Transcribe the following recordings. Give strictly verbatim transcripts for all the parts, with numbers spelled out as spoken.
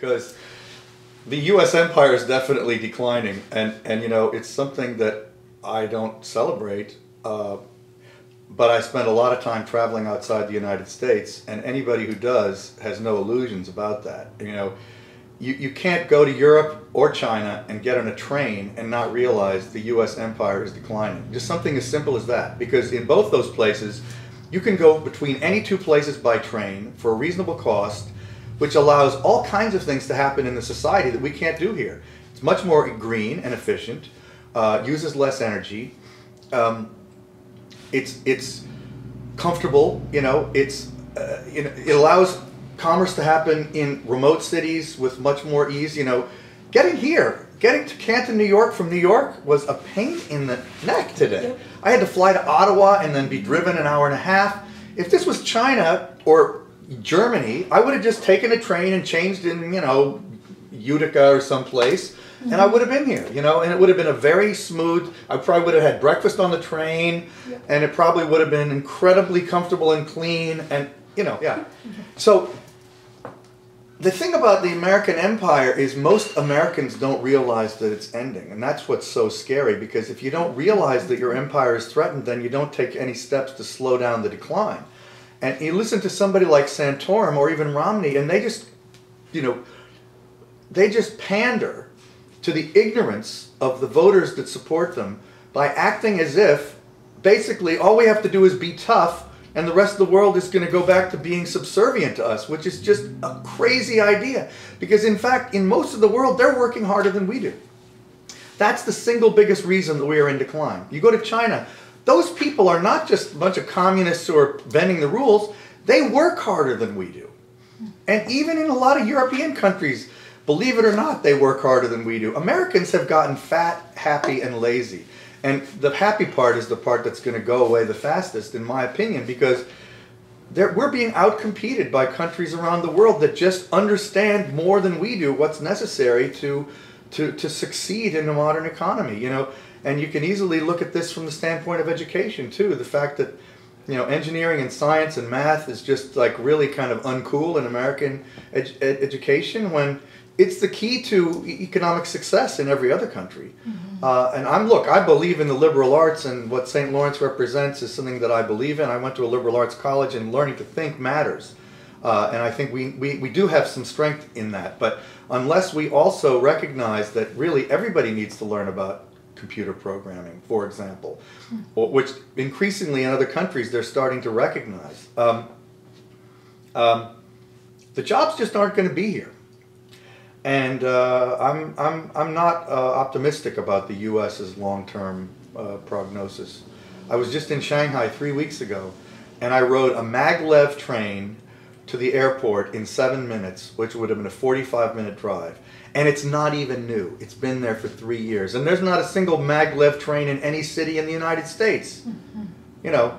because the U S empire is definitely declining, and and you know, it's something that I don't celebrate, uh, but I spend a lot of time traveling outside the United States, and anybody who does has no illusions about that. You know, you, you can't go to Europe or China and get on a train and not realize the U S empire is declining. Just something as simple as that, because in both those places, you can go between any two places by train for a reasonable cost, which allows all kinds of things to happen in the society that we can't do here. It's much more green and efficient, uh, uses less energy, um, it's, it's comfortable, you know, it's, uh, it, it allows commerce to happen in remote cities with much more ease. You know, getting here, getting to Canton, New York from New York was a pain in the neck today. Yep. I had to fly to Ottawa and then be driven an hour and a half. If this was China or Germany, I would have just taken a train and changed in, you know, Utica or someplace, mm-hmm. and I would have been here, you know, and it would have been a very smooth, I probably would have had breakfast on the train, yeah. and it probably would have been incredibly comfortable and clean, and, you know, yeah. So, the thing about the American empire is most Americans don't realize that it's ending, and that's what's so scary, because if you don't realize that your empire is threatened, then you don't take any steps to slow down the decline. And you listen to somebody like Santorum or even Romney, and they just, you know, they just pander to the ignorance of the voters that support them by acting as if basically all we have to do is be tough and the rest of the world is going to go back to being subservient to us, which is just a crazy idea. Because in fact, in most of the world, they're working harder than we do. That's the single biggest reason that we are in decline. You go to China, those people are not just a bunch of communists who are bending the rules, they work harder than we do. And even in a lot of European countries, believe it or not, they work harder than we do. Americans have gotten fat, happy, and lazy. And the happy part is the part that's going to go away the fastest, in my opinion, because we're being outcompeted by countries around the world that just understand more than we do what's necessary to, to, to succeed in the modern economy, you know. And you can easily look at this from the standpoint of education, too. The fact that, you know, engineering and science and math is just, like, really kind of uncool in American ed ed education when it's the key to e economic success in every other country. Mm-hmm. uh, and I'm, look, I believe in the liberal arts, and what Saint Lawrence represents is something that I believe in. I went to a liberal arts college, and learning to think matters. Uh, and I think we, we, we do have some strength in that. But unless we also recognize that really everybody needs to learn about computer programming, for example, which increasingly in other countries they're starting to recognize. Um, um, the jobs just aren't going to be here, and uh, I'm I'm I'm not uh, optimistic about the U S's long-term uh, prognosis. I was just in Shanghai three weeks ago, and I rode a maglev train to the airport in seven minutes, which would have been a forty-five minute drive. And it's not even new. It's been there for three years. And there's not a single maglev train in any city in the United States. Mm-hmm. You know,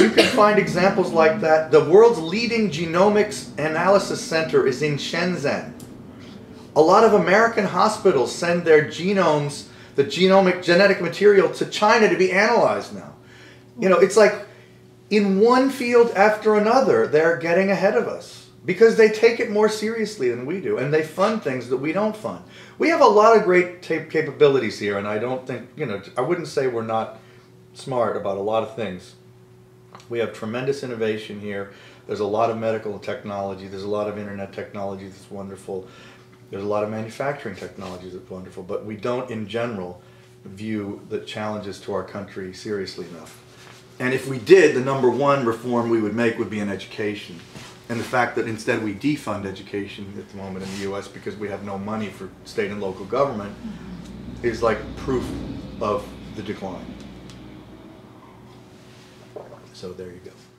you can find examples like that. The world's leading genomics analysis center is in Shenzhen. A lot of American hospitals send their genomes, the genomic genetic material, to China to be analyzed now. You know, it's like in one field after another, they're getting ahead of us. Because they take it more seriously than we do, and they fund things that we don't fund. We have a lot of great capabilities here, and I don't think, you know, I wouldn't say we're not smart about a lot of things. We have tremendous innovation here. There's a lot of medical technology. There's a lot of internet technology that's wonderful. There's a lot of manufacturing technology that's wonderful, but we don't, in general, view the challenges to our country seriously enough. And if we did, the number one reform we would make would be in education. And the fact that instead we defund education at the moment in the U S because we have no money for state and local government is like proof of the decline. So there you go.